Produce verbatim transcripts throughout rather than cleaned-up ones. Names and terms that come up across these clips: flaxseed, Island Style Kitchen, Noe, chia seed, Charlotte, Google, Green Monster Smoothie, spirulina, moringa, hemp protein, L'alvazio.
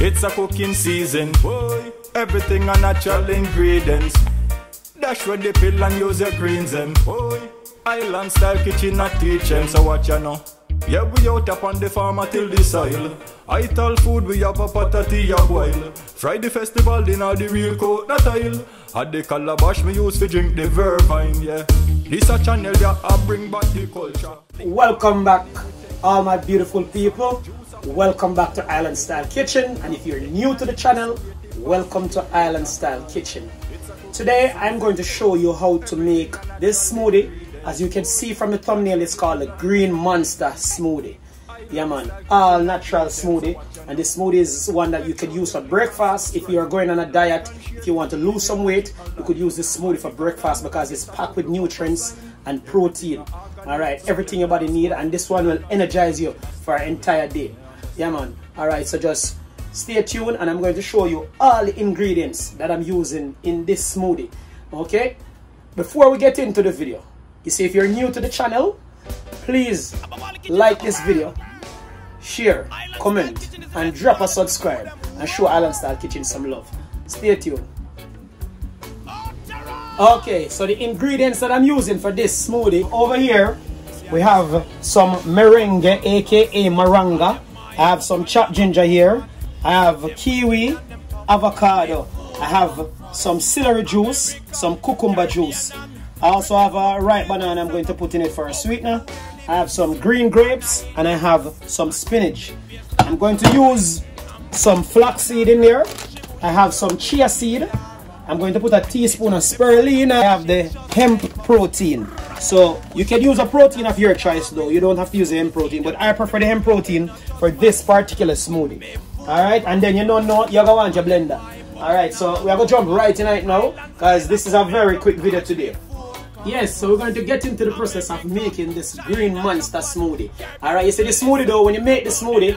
It's a cooking season, boy. Everything are natural ingredients. Dash with the pill and use your greens and boy. Island Style Kitchen a teaching, so watch ya now. Yeah, we out up on the farm till the soil. I tell food we have a patati a boil. Friday festival dinner the real coconut oil. At the calabash me use to drink the vervine, yeah. This a channel that I bring back the culture. Welcome back, all my beautiful people. Welcome back to Island Style Kitchen, and if you're new to the channel, welcome to Island Style Kitchen. Today I'm going to show you how to make this smoothie. As you can see from the thumbnail, it's called the Green Monster Smoothie. Yeah man, all natural smoothie, and this smoothie is one that you can use for breakfast. If you are going on a diet, if you want to lose some weight, you could use this smoothie for breakfast because it's packed with nutrients and protein. Alright, everything your body needs, and this one will energize you for an entire day. Yeah man, alright, so just stay tuned and I'm going to show you all the ingredients that I'm using in this smoothie, okay? Before we get into the video, you see, if you're new to the channel, please like this video, share, comment, and drop a subscribe and show Island Style Kitchen some love. Stay tuned. Okay, so the ingredients that I'm using for this smoothie, over here we have some moringa, aka moringa. I have some chopped ginger here. I have kiwi, avocado. I have some celery juice, some cucumber juice. I also have a ripe banana I'm going to put in it for a sweetener. I have some green grapes and I have some spinach. I'm going to use some flaxseed in there. I have some chia seed. I'm going to put a teaspoon of spirulina. I have the hemp protein. So you can use a protein of your choice though. You don't have to use the hemp protein, but I prefer the hemp protein for this particular smoothie. Alright, and then you don't know, you're gonna want your blender. Alright, so we are gonna jump right in right now because this is a very quick video today. Yes, so we're going to get into the process of making this Green Monster Smoothie. Alright, you see the smoothie though, when you make the smoothie,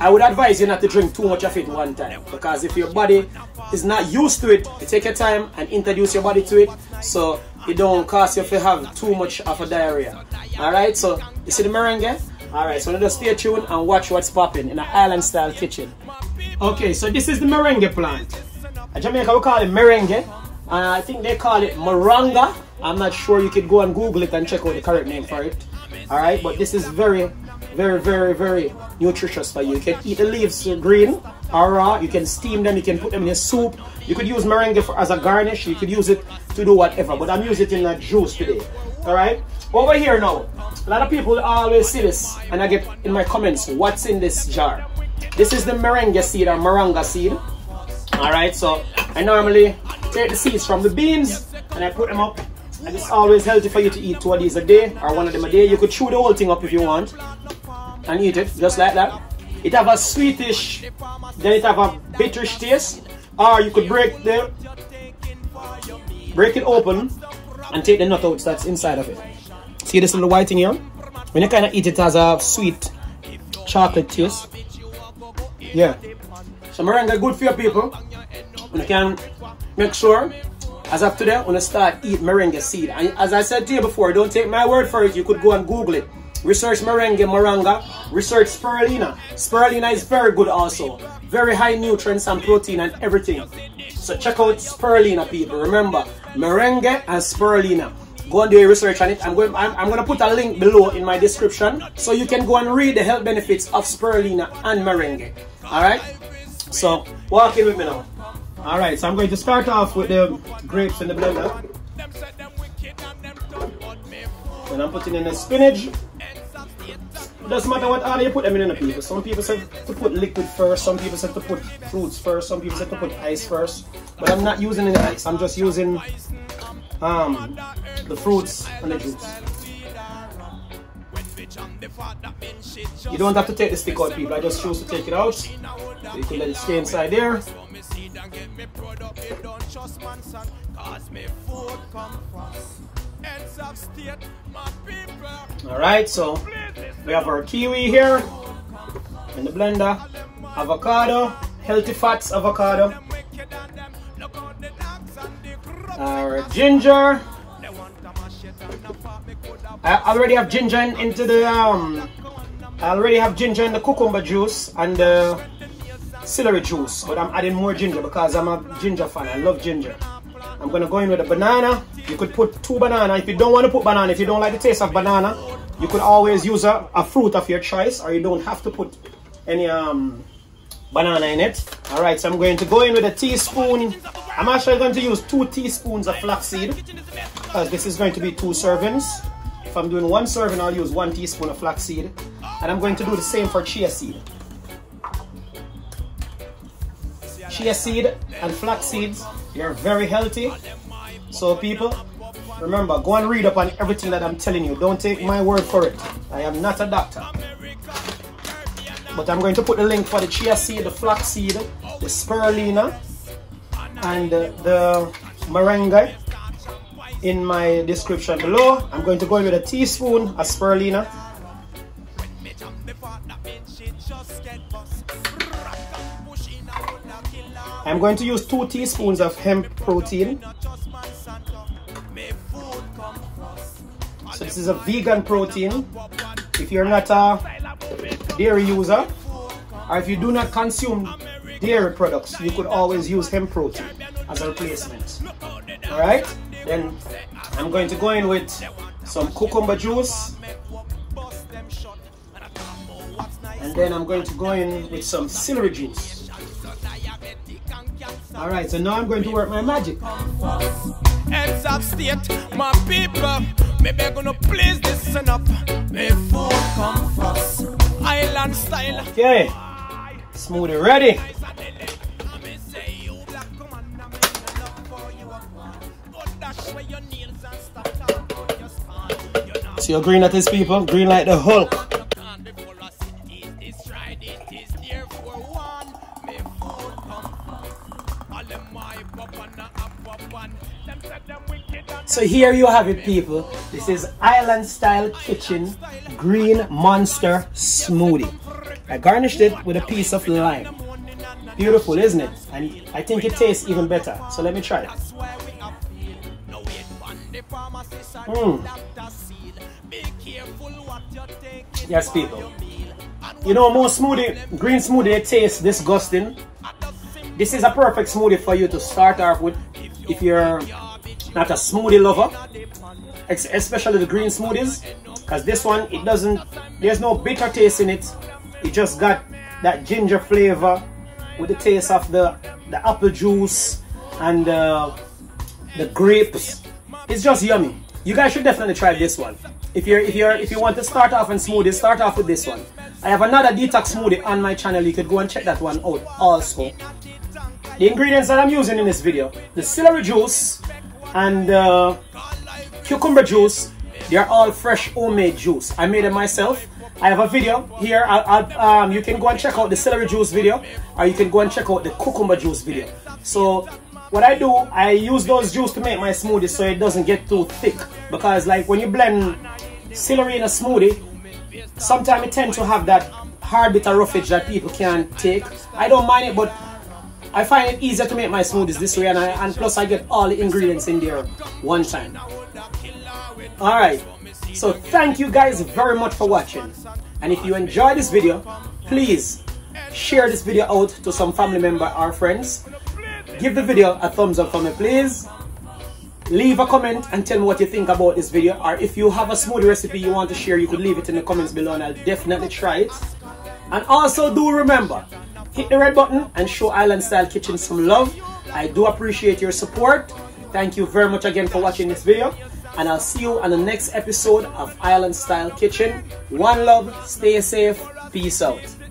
I would advise you not to drink too much of it one time, because if your body is not used to it, you take your time and introduce your body to it, so it don't cause you to have too much of a diarrhea. Alright, so you see the meringue? Alright, so just stay tuned and watch what's popping in an Island Style Kitchen. Okay, so this is the meringue plant. In Jamaica we call it meringue, and I think they call it moringa. I'm not sure, you could go and Google it and check out the correct name for it. Alright, but this is very, very, very, very nutritious for you. You can eat the leaves green or raw, you can steam them, you can put them in a soup. You could use meringue for, as a garnish, you could use it to do whatever, but I'm using it in a juice today. Alright, over here now, a lot of people always see this and I get in my comments, what's in this jar? This is the meringue seed or moringa seed. Alright, so I normally take the seeds from the beans and I put them up. And it's always healthy for you to eat two of these a day or one of them a day. You could chew the whole thing up if you want and eat it just like that. It have a sweetish, then it have a bitterish taste, or you could break the break it open and take the nut out that's inside of it. See this little white thing here? When you kind of eat it, has a sweet chocolate taste. Yeah. So moringa good for your people. You can make sure. As of today, I'm going to start eating moringa seed. And as I said to you before, don't take my word for it. You could go and Google it. Research moringa, moringa. Research spirulina. Spirulina is very good also. Very high nutrients and protein and everything. So check out spirulina, people. Remember, moringa and spirulina. Go and do your research on it. I'm going, I'm, I'm going to put a link below in my description so you can go and read the health benefits of spirulina and moringa. Alright? So, walk in with me now. Alright, so I'm going to start off with the grapes in the blender. And I'm putting in the spinach. It doesn't matter what order you put them in, the people. Some people said to put liquid first, some people said to put fruits first, some people said to put ice first. But I'm not using any ice, I'm just using um, the fruits and the juice. You don't have to take the stick out, people. I just choose to take it out. So you can let it stay inside there. Alright, so we have our kiwi here in the blender, avocado, healthy fats avocado, our ginger. I already have ginger in, into the um, I already have ginger in the cucumber juice and the celery juice, but I'm adding more ginger because I'm a ginger fan. I love ginger. I'm going to go in with a banana. You could put two banana. If you don't want to put banana, if you don't like the taste of banana, you could always use a, a fruit of your choice, or you don't have to put any um, banana in it. All right, so I'm going to go in with a teaspoon. I'm actually going to use two teaspoons of flaxseed, because this is going to be two servings. If I'm doing one serving, I'll use one teaspoon of flaxseed. And I'm going to do the same for chia seed. Chia seed and flax seeds, they're very healthy. So people, remember, go and read up on everything that I'm telling you. Don't take my word for it. I am not a doctor. But I'm going to put the link for the chia seed, the flax seed, the spirulina, and the, the moringa in my description below. I'm going to go in with a teaspoon of spirulina. I'm going to use two teaspoons of hemp protein. So this is a vegan protein. If you're not a dairy user, or if you do not consume dairy products, you could always use hemp protein as a replacement. All right, then I'm going to go in with some cucumber juice, and then I'm going to go in with some celery juice. All right, so now I'm going to work my magic. Heads of state, my people, maybe I'm gonna please this enough. May food come first. Island style. Okay, smoothie ready. See how green that is, people? Green like the Hulk. So here you have it, people. This is Island Style Kitchen Green Monster Smoothie. I garnished it with a piece of lime. Beautiful, isn't it? And I think it tastes even better. So let me try it. Mm. Yes, people. You know, most smoothie, green smoothie, it tastes disgusting. This is a perfect smoothie for you to start off with if you're not a smoothie lover, especially the green smoothies, because this one, it doesn't, there's no bitter taste in it. It just got that ginger flavor with the taste of the, the apple juice and uh, the grapes. It's just yummy. You guys should definitely try this one. If you're if you're if you want to start off in smoothies, start off with this one. I have another detox smoothie on my channel. You could go and check that one out also. The ingredients that I'm using in this video, the celery juice and uh, cucumber juice, they are all fresh homemade juice. I made it myself. I have a video here. I'll, I'll, um, you can go and check out the celery juice video, or you can go and check out the cucumber juice video. So what I do, I use those juice to make my smoothie so it doesn't get too thick, because like when you blend celery in a smoothie, sometimes it tends to have that hard bit of roughage that people can't take. I don't mind it, but I find it easier to make my smoothies this way, and, I, and plus I get all the ingredients in there one time. Alright, so thank you guys very much for watching. And if you enjoyed this video, please share this video out to some family member or friends. Give the video a thumbs up for me, please. Leave a comment and tell me what you think about this video. Or if you have a smoothie recipe you want to share, you could leave it in the comments below and I'll definitely try it. And also do remember, hit the red button and show Island Style Kitchen some love. I do appreciate your support. Thank you very much again for watching this video. And I'll see you on the next episode of Island Style Kitchen. One love, stay safe, peace out.